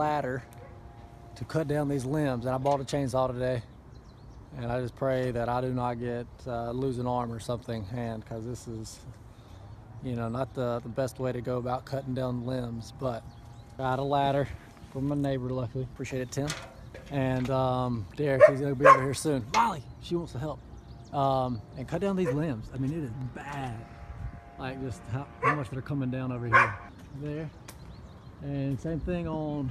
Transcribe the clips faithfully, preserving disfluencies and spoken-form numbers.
ladder to cut down these limbs, and I bought a chainsaw today. And I just pray that I do not get uh, lose an arm or something, hand, because this is, you know, not the, the best way to go about cutting down limbs. But got a ladder from my neighbor, luckily. Appreciate it, Tim. And um, Derek, he's gonna be over here soon. Molly, she wants to help. Um, and cut down these limbs. I mean, it is bad. Like just how, how much they're coming down over here. There. And same thing on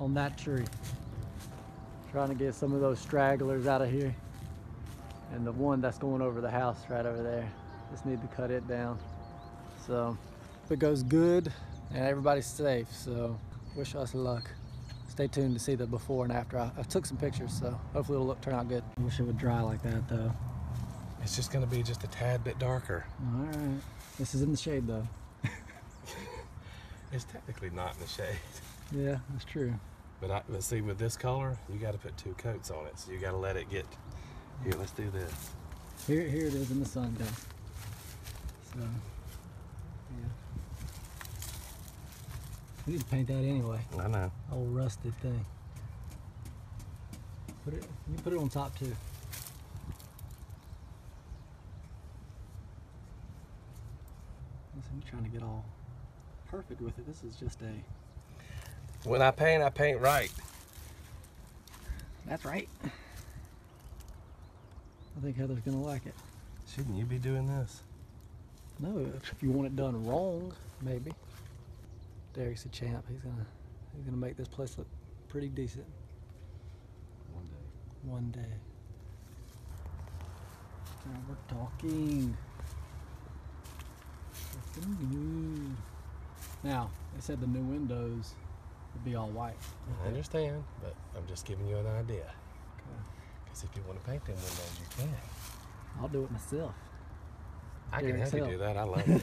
on that tree. Trying to get some of those stragglers out of here. And the one that's going over the house right over there. Just need to cut it down. So if it goes good and everybody's safe, so wish us luck. Stay tuned to see the before and after. I, I took some pictures, so hopefully it'll look, turn out good. I wish it would dry like that though. It's just gonna be just a tad bit darker. All right. This is in the shade though. It's technically not in the shade. Yeah, that's true. But, I, but see, with this color, you gotta put two coats on it, so you gotta let it get, here, let's do this. Here, here it is in the sun, guys. So, yeah. We need to paint that anyway. I know. Old rusted thing. Put it, you put it on top too. I'm trying to get all perfect with it. This is just a... When I paint, I paint right. That's right. I think Heather's gonna like it. Shouldn't you be doing this? No, if you want it done wrong, maybe. Derek's a champ. He's gonna he's gonna make this place look pretty decent. One day. One day. Now we're talking. New. Now they said the new windows would be all white. I understand, but I'm just giving you an idea. Because if you want to paint them windows, you can. I'll do it myself. I can help you do that. I love it.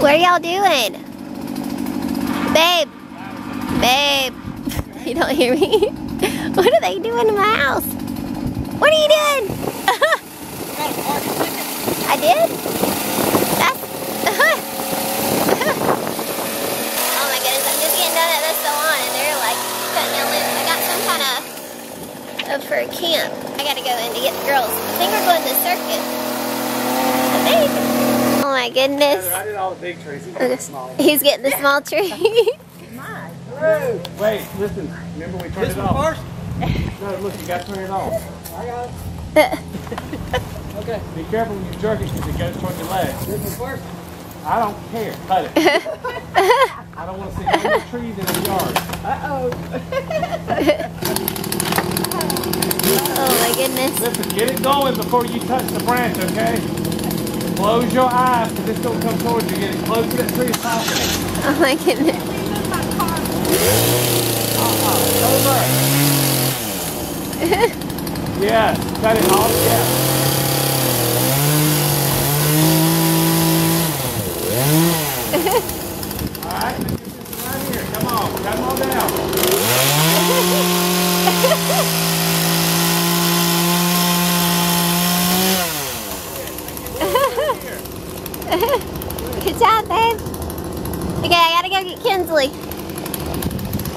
What are y'all doing? Babe, babe, you don't hear me? What are they doing in my house? What are you doing? I did? That's... Oh my goodness, I'm just getting done at the salon and they're like cutting down limbs. I got some kind of, for a camp. I gotta go in to get the girls. I think we're going to the circus. I think. Oh my goodness. I did all the big trees. He's getting the small, He's getting the yeah. small tree. My. Wait, listen. Remember we turned this it off. First? No, look, you got to turn it off. I got it. Okay. Be careful when you jerk it because it goes toward your leg. This is first. I don't care. Cut it. I don't want to see any trees in the yard. Uh-oh. Oh my goodness. Listen, get it going before you touch the branch, okay? Close your eyes because it's going to come towards you. Get it close to that tree as possible. Oh my goodness. Uh-uh. Over. Yes. Cut it off. Yes. All right. Let's get this one right here. Come on. Come on down. Good job, babe. Okay, I gotta go get Kinsley.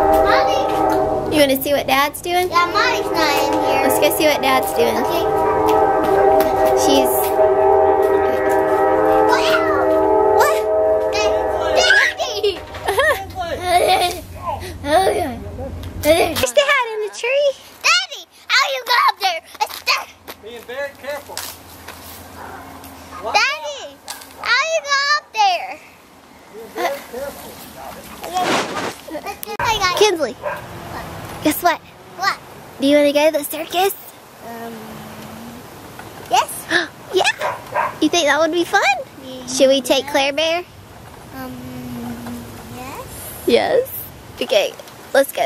Mommy! You wanna see what Dad's doing? Yeah, Mommy's not in here. Let's go see what Dad's doing. Okay. She's... Wow! What? Daddy! There's Dad in the tree. Daddy! How you go up there? It's Dad! Being very careful. What? Daddy! How you go up there? Uh, Kinsley, what? Guess what? What? Do you want to go to the circus? Um. Yes. Yeah. You think that would be fun? Yeah. Should we take Claire Bear? Um. Yes. Yes. Okay. Let's go.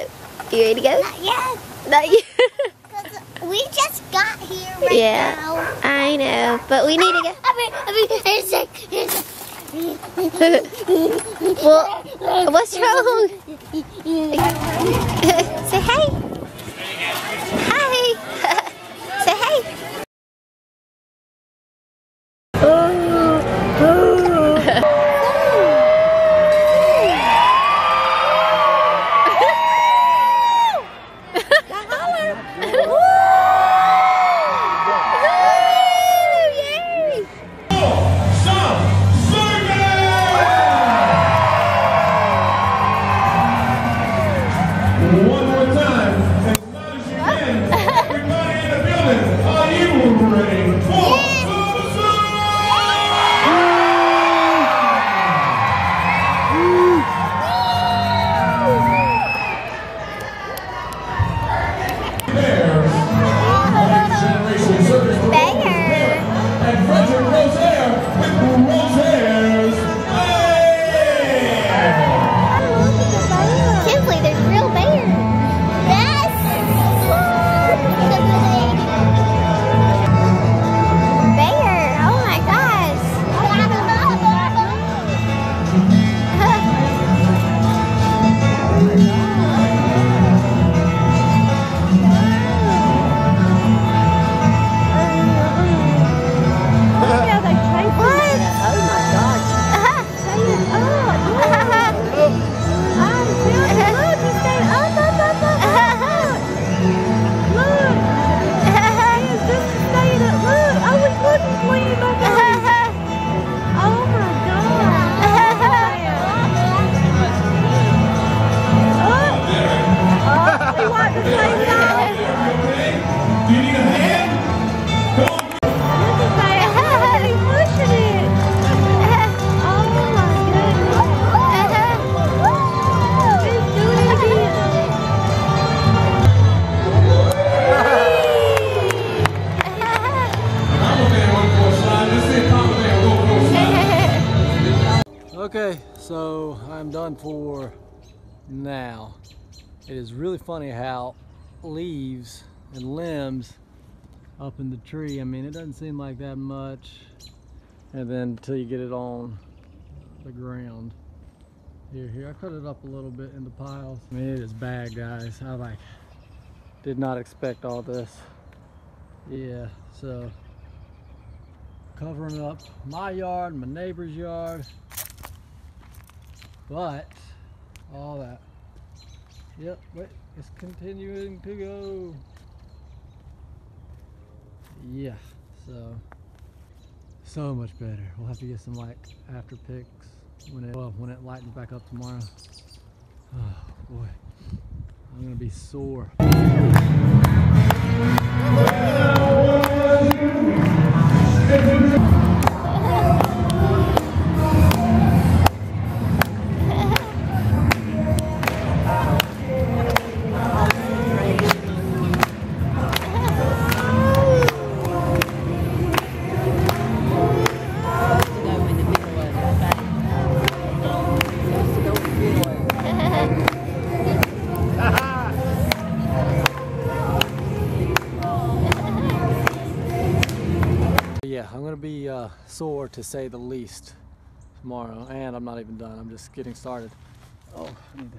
You ready to go? Not yet. Not yet. We just got here right yeah, now. Yeah, I know, but we need to go. Well, what's wrong? Say hey. Okay, so I'm done for now. It is really funny how leaves and limbs up in the tree, I mean, it doesn't seem like that much, and then until you get it on the ground. Here, here, I cut it up a little bit in the piles. I mean, it is bad, guys. I like did not expect all this. Yeah, so covering up my yard, my neighbor's yard, but all that. Yep, wait, it's continuing to go. Yeah, so so much better. We'll have to get some like after pics when it well, when it lightens back up tomorrow. Oh boy, I'm gonna be sore. Be uh, sore to say the least tomorrow, and I'm not even done. I'm just getting started. Oh, I need to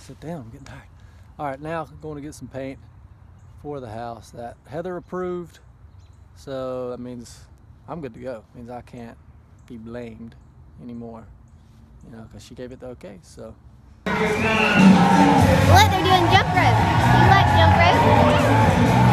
sit down. I'm getting tired. All right, now I'm going to get some paint for the house that Heather approved, so that means I'm good to go. It means I can't be blamed anymore, you know, because she gave it the okay. So look, they're doing jump rope. You like jump rope?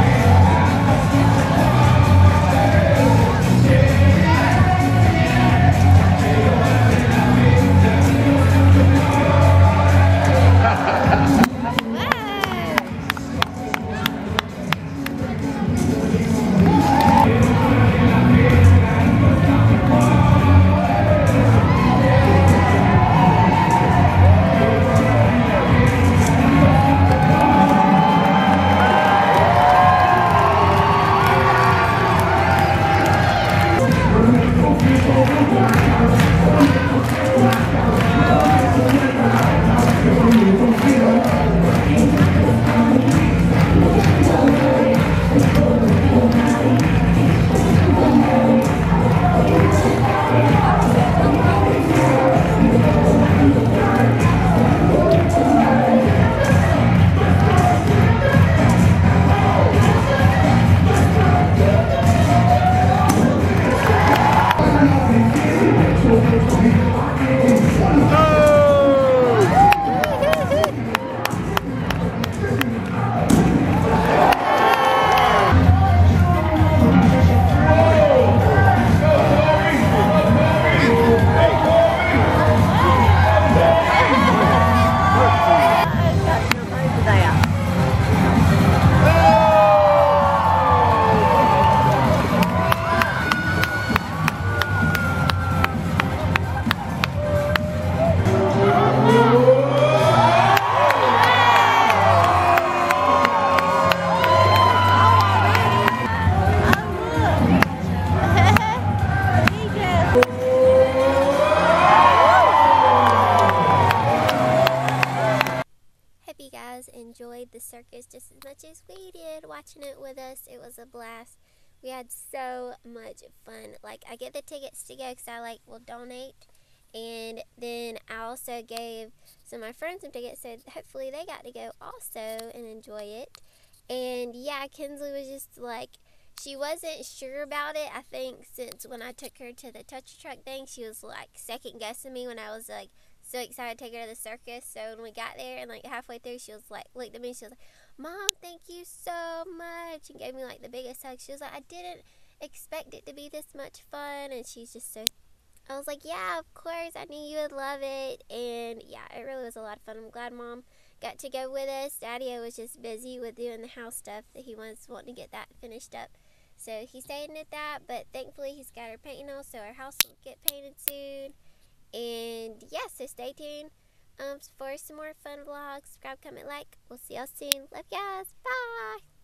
Enjoyed the circus just as much as we did watching it with us. It was a blast. We had so much fun. Like, I get the tickets to go because I like will donate, and then I also gave some of my friends some tickets, so hopefully they got to go also and enjoy it. And yeah, Kinsley was just like, she wasn't sure about it. I think since when I took her to the touch truck thing, she was like second guessing me when I was like so excited to take her to the circus. So when we got there and like halfway through, she was like, looked at me, she was like, Mom, thank you so much, and gave me like the biggest hug. She was like, I didn't expect it to be this much fun, and she's just so, I was like, yeah, of course, I knew you would love it. And yeah, it really was a lot of fun. I'm glad Mom got to go with us. Daddy was just busy with doing the house stuff that he was wanting to get that finished up, so he stayed at that, but thankfully he's got her painting on, so our house will get painted soon. And yeah, so stay tuned um, for some more fun vlogs. Subscribe, comment, like. We'll see y'all soon. Love you guys. Bye.